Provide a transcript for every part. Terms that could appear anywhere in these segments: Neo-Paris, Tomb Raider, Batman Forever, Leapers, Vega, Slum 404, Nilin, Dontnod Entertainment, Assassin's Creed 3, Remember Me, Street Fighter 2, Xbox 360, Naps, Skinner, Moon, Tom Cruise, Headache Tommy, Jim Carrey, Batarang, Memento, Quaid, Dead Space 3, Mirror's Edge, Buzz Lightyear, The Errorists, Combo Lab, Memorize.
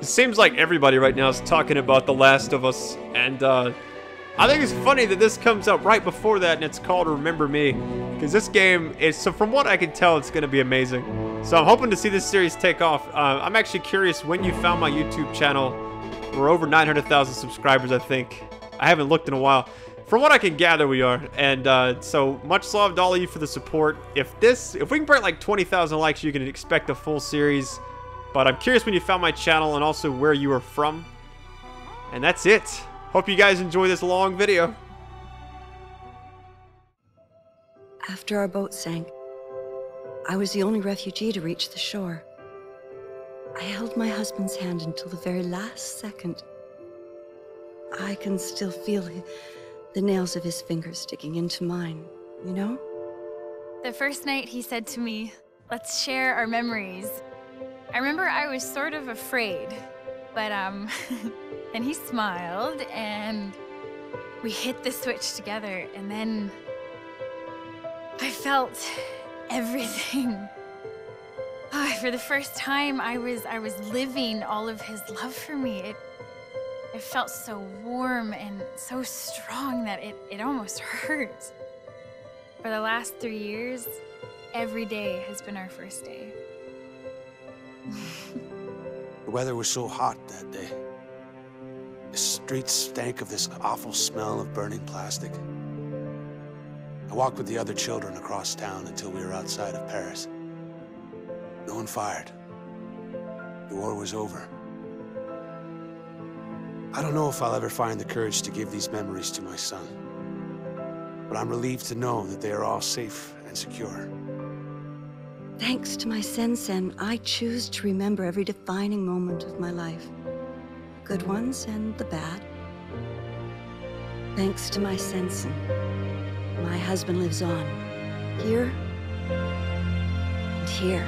It seems like everybody right now is talking about The Last of Us, and I think it's funny that this comes out right before that, and it's called Remember Me, because this game is, so from what I can tell, it's going to be amazing. So I'm hoping to see this series take off. I'm actually curious when you found my YouTube channel. We're over 900,000 subscribers, I think. I haven't looked in a while. From what I can gather, we are. And so much love to all of you for the support. If we can break like 20,000 likes, you can expect a full series. But I'm curious when you found my channel and also where you are from. And that's it. Hope you guys enjoy this long video. After our boat sank, I was the only refugee to reach the shore. I held my husband's hand until the very last second. I can still feel the nails of his fingers sticking into mine, you know? The first night he said to me, "Let's share our memories." I remember I was sort of afraid, but then he smiled and we hit the switch together, and then I felt everything. Oh, for the first time I was living all of his love for me. It felt so warm and so strong that it almost hurt. For the last 3 years, every day has been our first day. The weather was so hot that day. The streets stank of this awful smell of burning plastic. I walked with the other children across town until we were outside of Paris. No one fired. The war was over. I don't know if I'll ever find the courage to give these memories to my son, but I'm relieved to know that they are all safe and secure. Thanks to my SenSen, I choose to remember every defining moment of my life. Good ones and the bad. Thanks to my SenSen, my husband lives on. Here and here.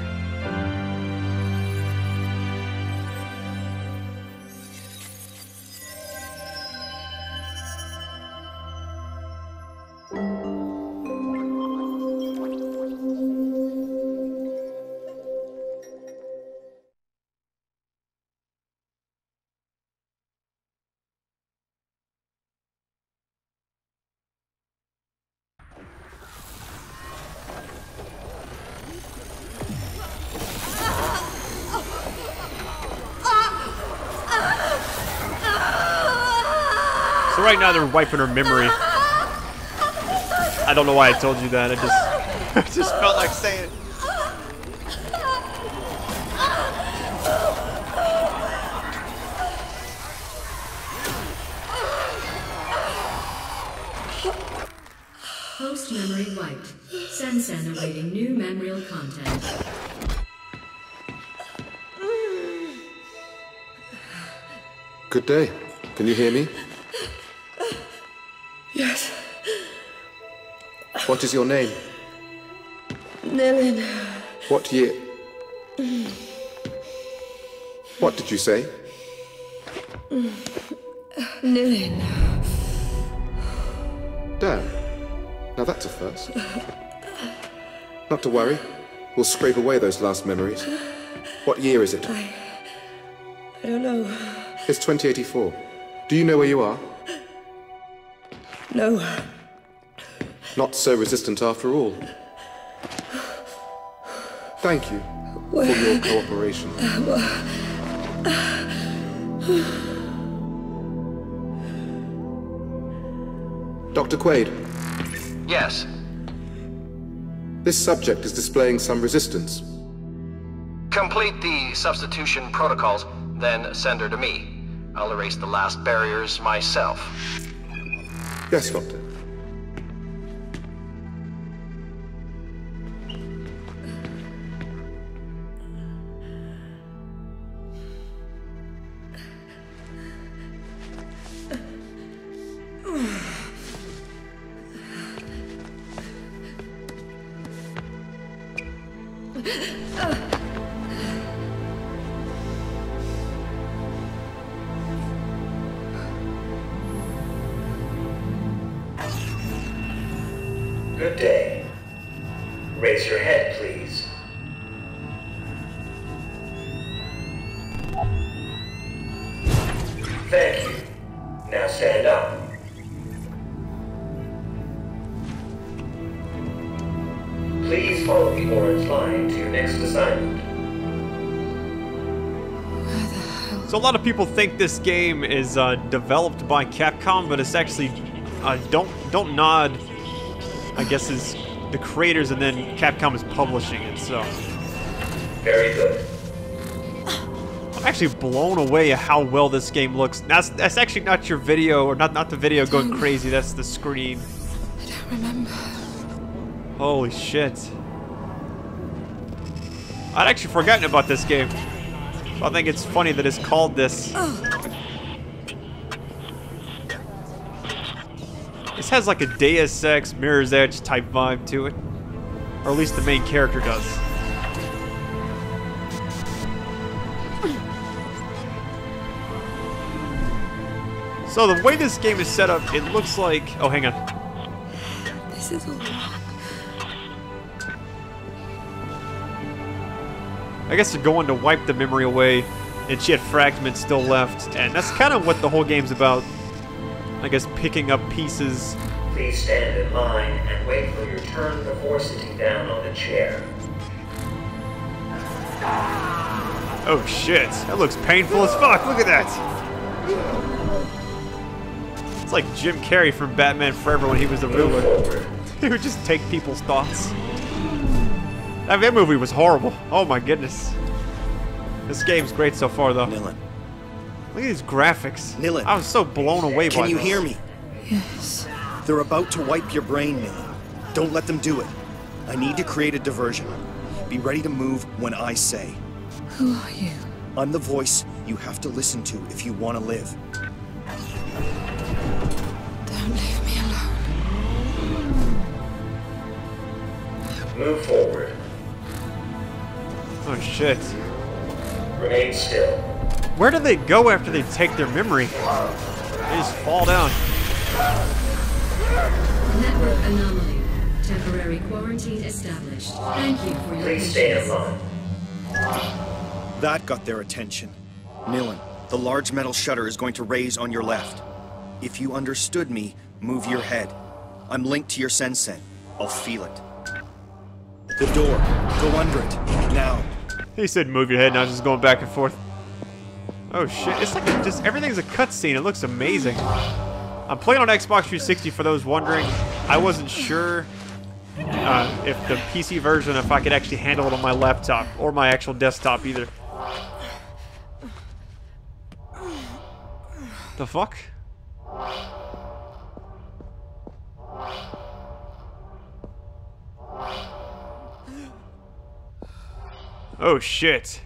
Right now they're wiping her memory. I don't know why I told you that. I just felt like saying it. Post memory wiped. SenSen awaiting new memorial content. Good day. Can you hear me? Yes. What is your name? Nilin. What year? What did you say? Nilin. Damn. Now that's a first. Not to worry. We'll scrape away those last memories. What year is it? I don't know. It's 2084. Do you know where you are? No. Not so resistant after all. Thank you for your cooperation. Dr. Quaid? Yes? This subject is displaying some resistance. Complete the substitution protocols, then send her to me. I'll erase the last barriers myself. Yes, Doctor. Good day. Raise your head, please. Thank you. Now stand up. Please follow the orange line to your next assignment. So a lot of people think this game is developed by Capcom, but it's actually Dontnod, I guess, is the creators, and then Capcom is publishing it. So very good. I'm actually blown away at how well this game looks. That's actually not your video, or not the video going crazy. That's the screen. I don't remember. Holy shit! I'd actually forgotten about this game. I think it's funny that it's called this. This has like a Deus Ex, Mirror's Edge type vibe to it. Or at least the main character does. So the way this game is set up, it looks like... Oh, hang on. This is a lot. I guess they're going to wipe the memory away, and she had fragments still left, and that's kind of what the whole game's about. I guess picking up pieces. Please stand in line and wait for your turn before sitting down on the chair. Oh shit, that looks painful as fuck, look at that! It's like Jim Carrey from Batman Forever when he was the ruler. He would just take people's thoughts. That movie was horrible. Oh my goodness. This game's great so far, though. Nilin. Look at these graphics. Nilin. I was so blown away by this. Can you hear me? Yes. They're about to wipe your brain, Nilin. Don't let them do it. I need to create a diversion. Be ready to move when I say. Who are you? I'm the voice you have to listen to if you want to live. Don't leave me alone. Move forward. Oh shit. Remain still. Where do they go after they take their memory? They just fall down. Network anomaly. Temporary quarantine established. Thank you for your patience. Please stay in line. That got their attention. Nilin, the large metal shutter is going to raise on your left. If you understood me, move your head. I'm linked to your SenSen. I'll feel it. The door. Go under it. Now. He said move your head, and I was just going back and forth. Oh shit, it's like just everything's a cutscene, it looks amazing. I'm playing on Xbox 360 for those wondering. I wasn't sure if the PC version, if I could actually handle it on my laptop, or my actual desktop either. The fuck? Oh shit.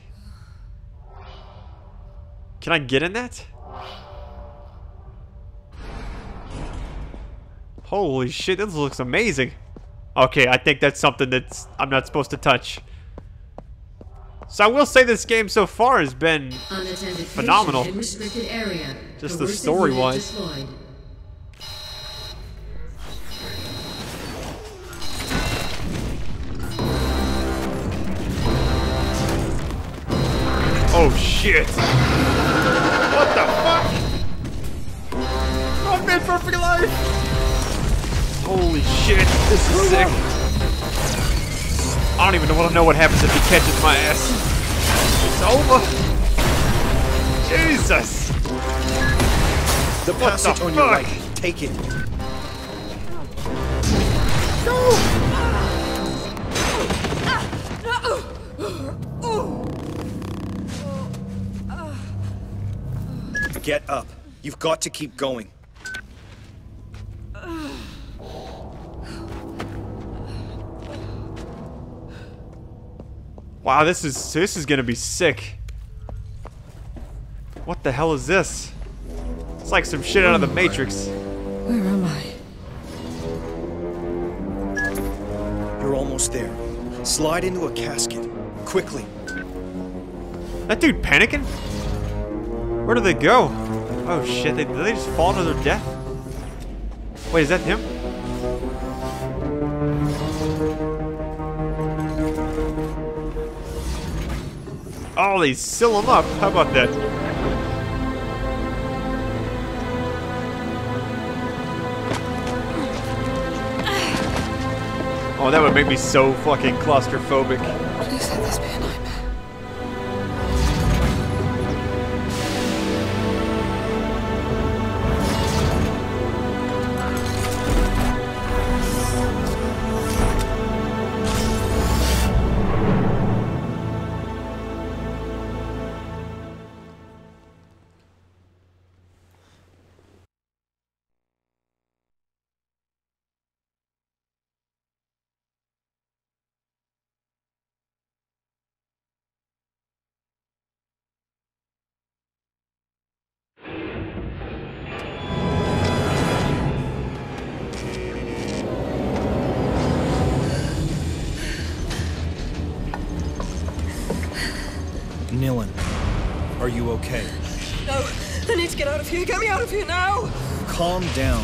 Can I get in that? Holy shit, this looks amazing. Okay, I think that's something that I'm not supposed to touch. So I will say this game so far has been phenomenal. Just the story-wise. Oh shit! What the fuck? I've been perfect life! Holy shit, this is sick. I don't even want to know what happens if he catches my ass. It's over! Jesus! The passage on your right. Take it. No! Get up. You've got to keep going. Wow, this is gonna be sick. What the hell is this? It's like some shit out of the Matrix. Where am I? You're almost there. Slide into a casket. Quickly. That dude panicking? Where do they go? Oh shit, did they just fall to their death? Wait, is that him? Oh, they seal him up. How about that? Oh, that would make me so fucking claustrophobic. Please let this be a Nilin, are you okay? No, I need to get out of here. Get me out of here now! Calm down.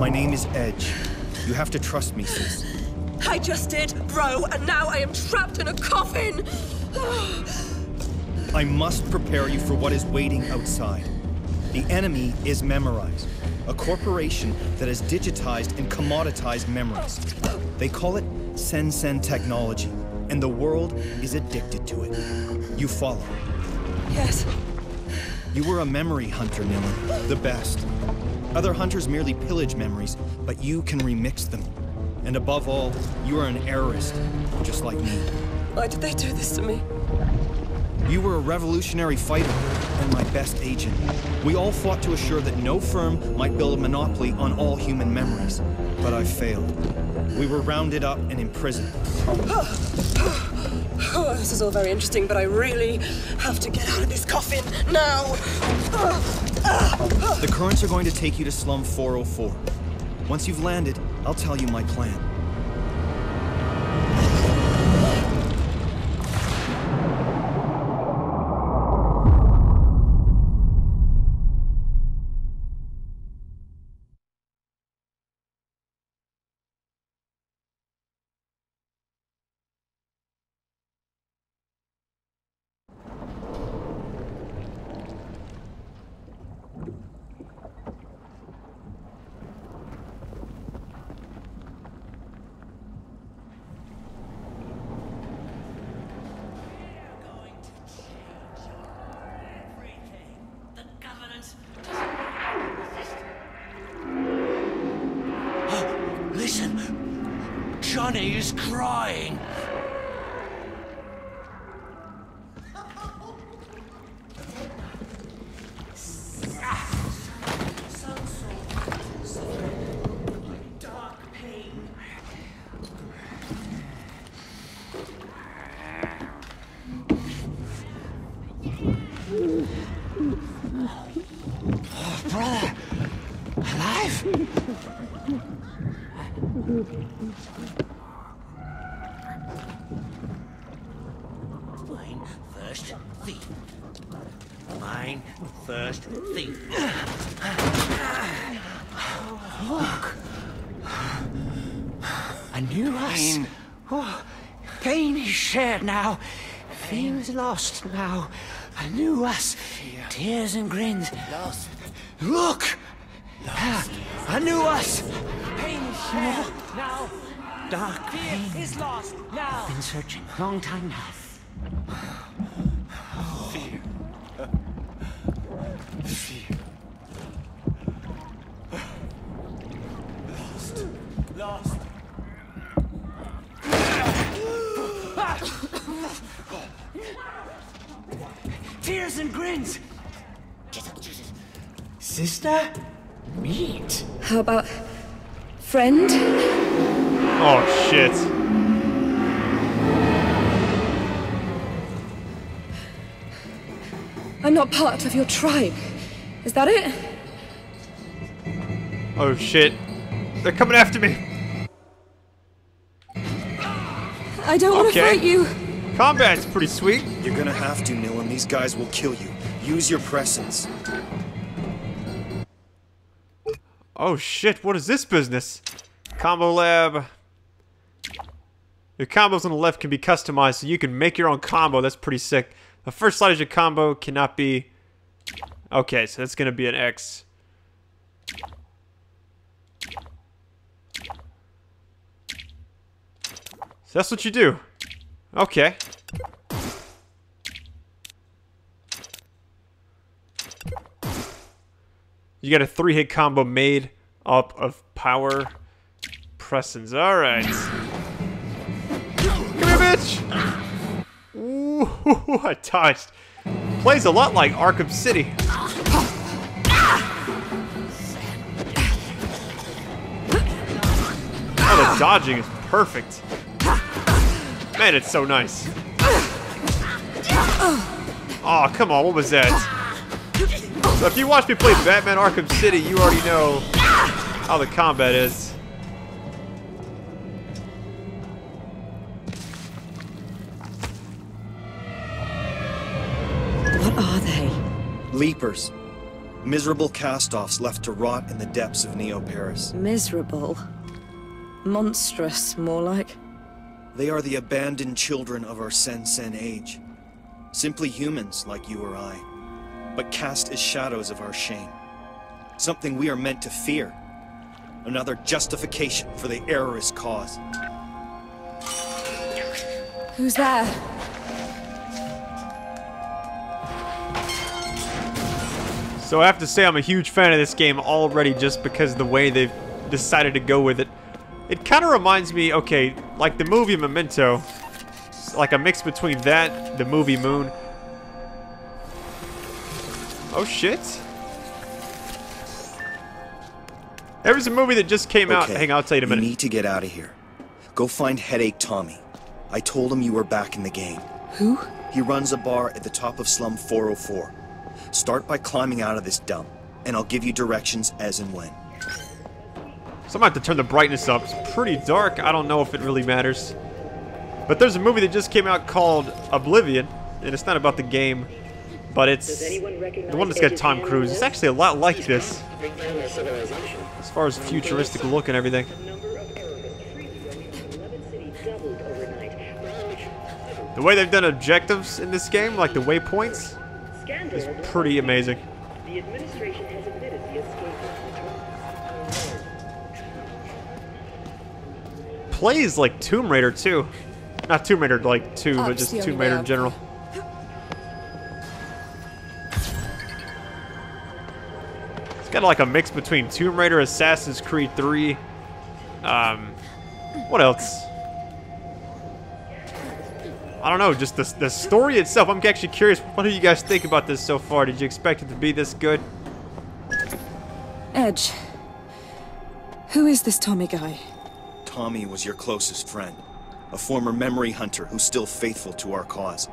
My name is Edge. You have to trust me, sis. I just did, bro, and now I am trapped in a coffin! I must prepare you for what is waiting outside. The enemy is Memorize, a corporation that has digitized and commoditized memories. They call it SenSen technology. And the world is addicted to it. You follow? Yes. You were a memory hunter, Nilin. The best. Other hunters merely pillage memories, but you can remix them. And above all, you are an heiress, just like me. Why did they do this to me? You were a revolutionary fighter, and my best agent. We all fought to assure that no firm might build a monopoly on all human memories. But I failed. We were rounded up and imprisoned. Oh, this is all very interesting, but I really have to get out of this coffin now! The currents are going to take you to Slum 404. Once you've landed, I'll tell you my plan. Now, fame's lost now. I knew us, tears and grins. Lost. Look! Lost. I knew us! Pain is shared now. Dark pain is lost now. I've been searching a long time now. Fear. Fear. Lost. Lost. Tears and grins! Sister? Meet? How about... friend? Oh, shit. I'm not part of your tribe. Is that it? Oh, shit. They're coming after me. I don't want to fight you. Combat's pretty sweet. You're gonna have to, Nilin. These guys will kill you. Use your presence. Oh shit, what is this business? Combo lab. Your combos on the left can be customized so you can make your own combo. That's pretty sick. The first slide is your combo cannot be... Okay, so that's gonna be an X. So that's what you do. Okay. You got a 3-hit combo made up of power pressings. Alright. Come here, bitch! Ooh, I dodged. Plays a lot like Arkham City. Oh, the dodging is perfect. Man, it's so nice. Oh, come on, what was that? So if you watch me play Batman Arkham City, you already know how the combat is. What are they? Leapers. Miserable cast-offs left to rot in the depths of Neo-Paris. Miserable? Monstrous, more like. They are the abandoned children of our SenSen age. Simply humans like you or I, but cast as shadows of our shame. Something we are meant to fear. Another justification for the errorist cause. Who's there? So I have to say I'm a huge fan of this game already just because of the way they've decided to go with it. It kind of reminds me, okay, like the movie Memento. It's like a mix between that, the movie Moon. Oh shit. There was a movie that just came out. Hang on, I'll tell you in a minute. You need to get out of here. Go find Headache Tommy. I told him you were back in the game. Who? He runs a bar at the top of Slum 404. Start by climbing out of this dump, and I'll give you directions as and when. So I'm gonna have to turn the brightness up. It's pretty dark. I don't know if it really matters. But there's a movie that just came out called Oblivion, and it's not about the game, but it's the one that's got Tom Cruise. It's actually a lot like this, as far as futuristic look and everything. The way they've done objectives in this game, like the waypoints, is pretty amazing. The administration has admitted the escape. Plays like Tomb Raider 2. Not Tomb Raider like 2, but just Tomb Raider in general. It's got like a mix between Tomb Raider, Assassin's Creed 3. What else? I don't know, just the story itself. I'm actually curious, what do you guys think about this so far? Did you expect it to be this good? Edge. Who is this Tommy guy? Tommy was your closest friend, a former memory hunter who's still faithful to our cause.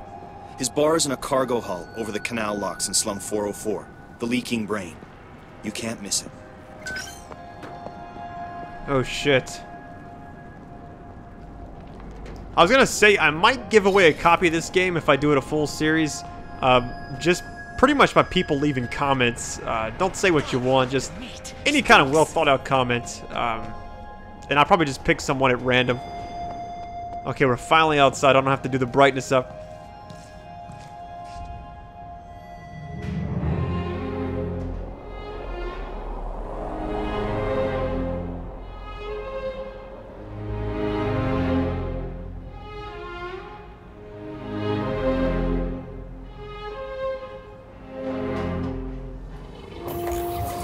His bar is in a cargo hull over the canal locks in Slum 404, the leaking brain. You can't miss it. Oh shit. I was gonna say, I might give away a copy of this game if I do it a full series. Just pretty much by people leaving comments. Don't say what you want, just any kind of well thought out comment. And I'll probably just pick someone at random. Okay, we're finally outside. I don't have to do the brightness up.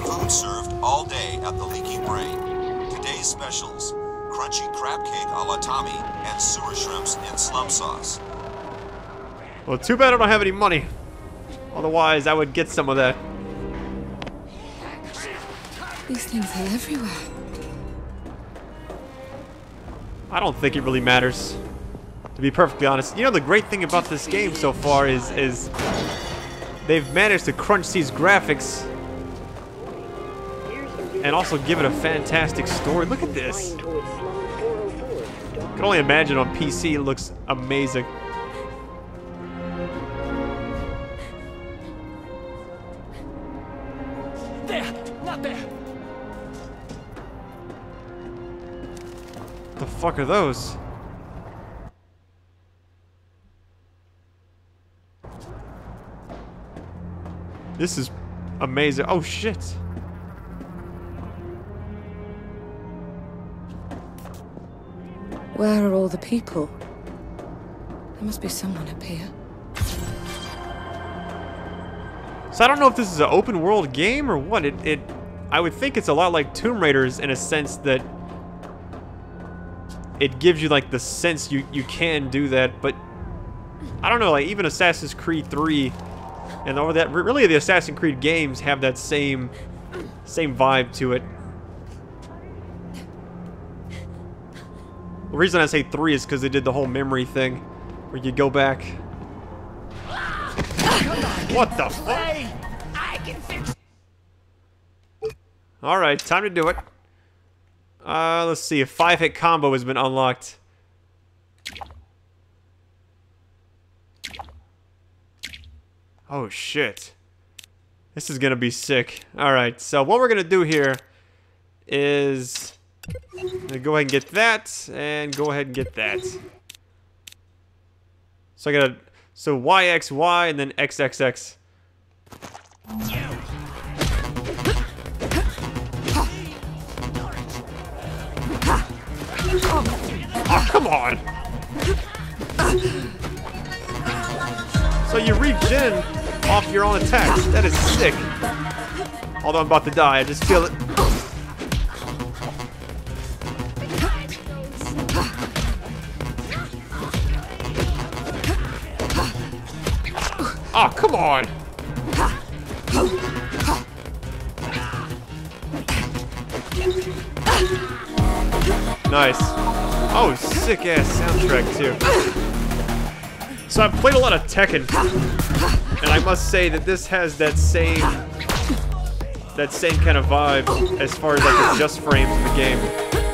Food served all day at the Leaky Brain. Today's specials, crunchy crab cake a la Tommy and sewer shrimps in slum sauce. Well, too bad I don't have any money. Otherwise, I would get some of that. These things are everywhere. I don't think it really matters, to be perfectly honest. You know, the great thing about this game so far is they've managed to crunch these graphics and also give it a fantastic story. Look at this. I can only imagine on PC, it looks amazing. There, not there. What the fuck are those? This is amazing. Oh shit. Where are all the people? There must be someone up here. So I don't know if this is an open world game or what. I would think it's a lot like Tomb Raiders in a sense that it gives you like the sense you can do that, but I don't know, like even Assassin's Creed 3 and all that, really the Assassin's Creed games have that same vibe to it. The reason I say 3 is because they did the whole memory thing where you go back. What the fuck? Alright, time to do it. Let's see, a 5-hit combo has been unlocked. Oh shit. This is gonna be sick. Alright, so what we're gonna do here is go ahead and get that, and go ahead and get that. So I gotta... So YXY and then XXX. Oh, come on! So you regen off your own attacks. That is sick. Although I'm about to die, I just feel it. Oh, come on! Nice. Oh, sick-ass soundtrack, too. So I've played a lot of Tekken, and I must say that this has that same kind of vibe as far as like adjust frames in the game.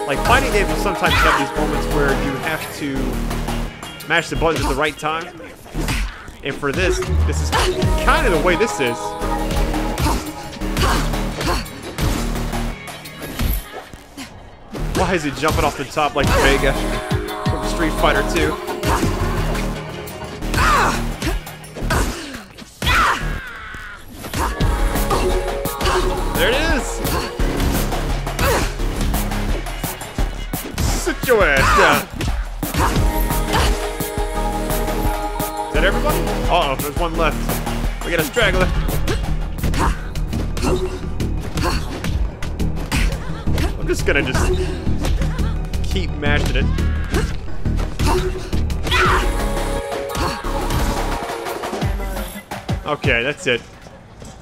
Like, fighting games will sometimes have these moments where you have to mash the buttons at the right time. And for this, this is kind of the way this is. Why is he jumping off the top like Vega from Street Fighter 2? There it is! Sit your ass down! Is that everybody? Uh-oh, there's one left. We got a straggler. I'm just gonna keep mashing it. Okay, that's it.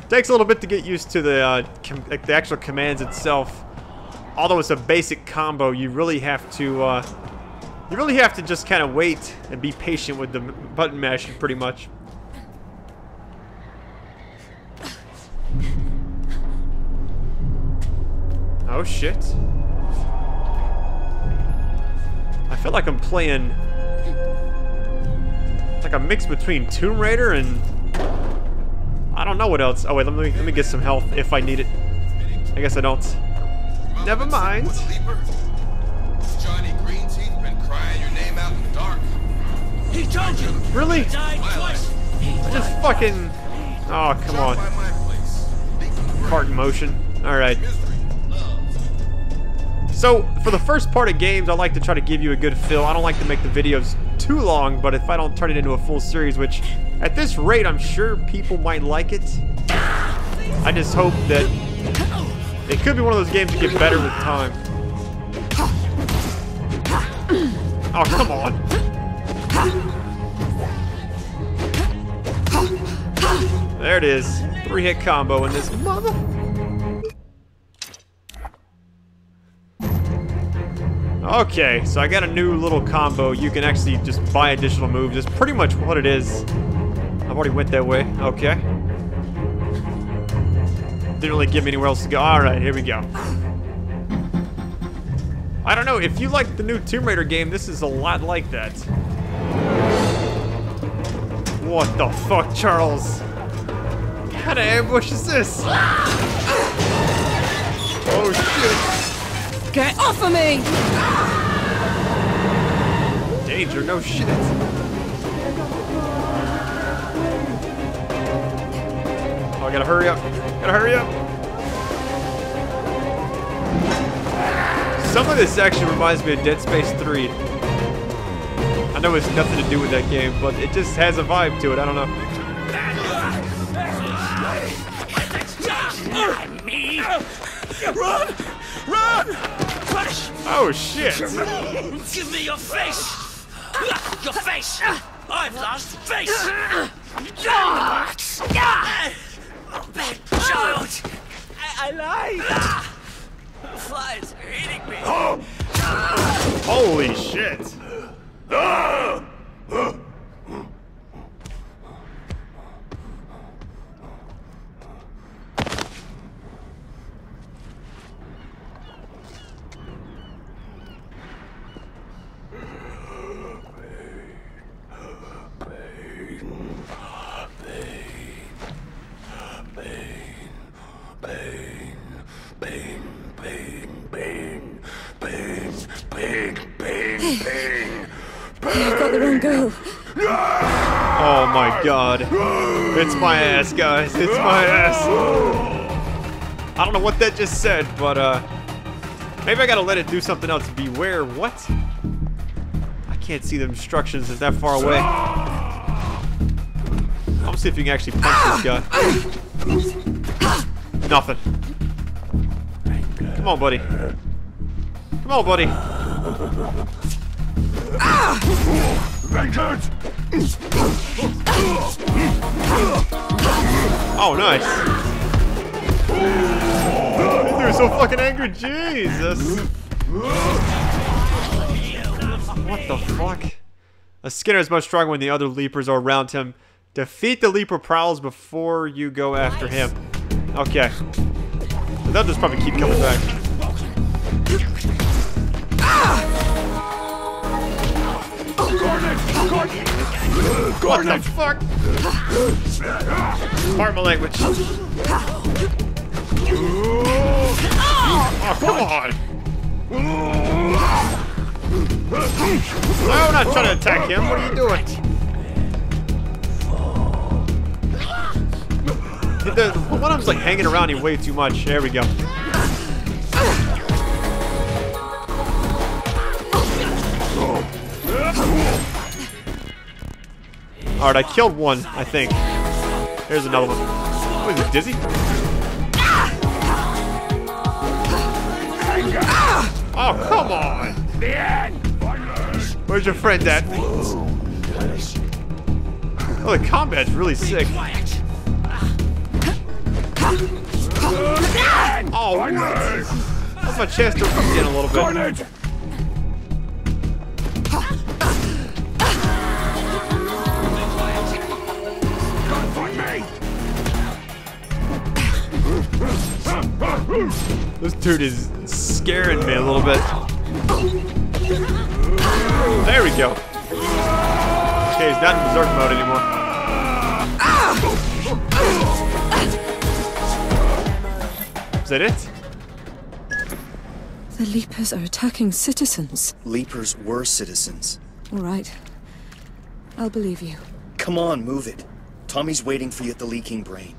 Takes a little bit to get used to the actual commands itself. Although it's a basic combo, you really have to... You really have to just kind of wait and be patient with the button mashing, pretty much. Oh shit. I feel like I'm playing... like a mix between Tomb Raider and... I don't know what else. Oh wait, let me get some health if I need it. I guess I don't. Never mind. He told you. Really? He died twice. I just fucking... Oh, come on. Cart motion. Alright. So, for the first part of games, I like to try to give you a good feel. I don't like to make the videos too long, but if I don't turn it into a full series, which at this rate, I'm sure people might like it. I just hope that it could be one of those games that get better with time. Oh, come on. There it is. 3-hit combo in this mother. Okay, so I got a new little combo. You can actually just buy additional moves. It's pretty much what it is. I've already went that way. Okay. Didn't really give me anywhere else to go. Alright, here we go. I don't know, if you like the new Tomb Raider game, this is a lot like that. What the fuck, Charles? What kind of ambush is this? Oh shit! Get off of me! Danger, no shit. Oh, I gotta hurry up. Gotta hurry up. Some of this actually reminds me of Dead Space 3. know it's nothing to do with that game, but it just has a vibe to it. I don't know. Not me. Run! Run! Punish! Oh shit! Give me your face! Your face! I've lost face! Bad child! I lied! Flies are eating me! Holy shit! God, it's my ass, guys. It's my ass. I don't know what that just said, but maybe I gotta let it do something else. Beware what? I can't see the instructions. It's that far away. I'll see if you can actually punch this guy. Nothing. Come on, buddy. Come on, buddy. Vengeance! Oh, nice. Oh, they're so fucking angry. Jesus. What the fuck? A Skinner is much stronger when the other Leapers are around him. Defeat the Leaper prowls before you go after him. Okay. They'll just probably keep coming back. Gordon! Gordon! What the fuck? Pardon my language. Oh, come on! I'm not trying to attack him. What are you doing? One of them's like hanging around him way too much. There we go. Alright, I killed one, I think. There's another one. What is it, dizzy? Oh, come on! Where's your friend at? Oh, the combat's really sick. Oh, what? That's my chance to run in a little bit. This dude is scaring me a little bit. There we go. Okay, he's not in berserk mode anymore. Is that it? The Leapers are attacking citizens. Leapers were citizens. All right. I'll believe you. Come on, move it. Tommy's waiting for you at the leaking brain.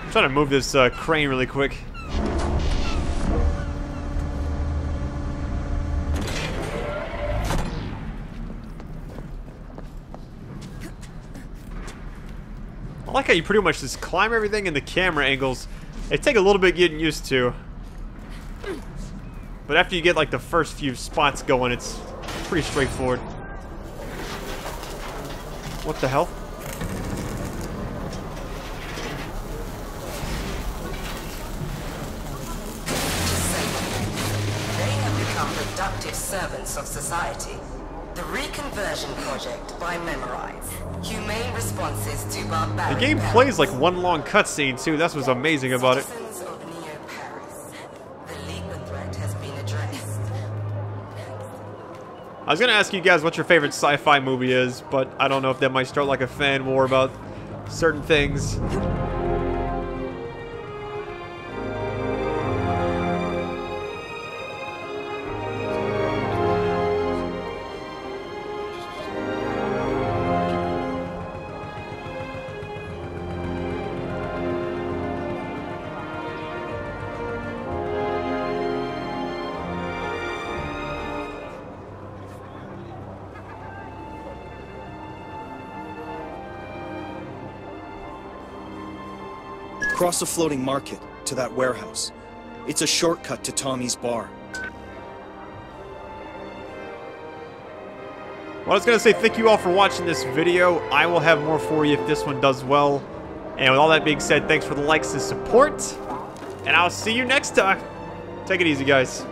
I'm trying to move this crane really quick. I like how you pretty much just climb everything and the camera angles. They take a little bit getting used to. But after you get like the first few spots going, it's pretty straightforward. What the hell? Servants of society. The reconversion project by Memorize. Humane responses to barbaric. The game plays like one long cutscene too. That's what's amazing about it. Citizens of Neo-Paris. The legal threat has been addressed. I was gonna ask you guys what your favorite sci-fi movie is, but I don't know if that might start like a fan war about certain things. Cross a floating market to that warehouse. It's a shortcut to Tommy's bar. Well, I was going to say thank you all for watching this video. I will have more for you if this one does well. And with all that being said, thanks for the likes and support. And I'll see you next time. Take it easy, guys.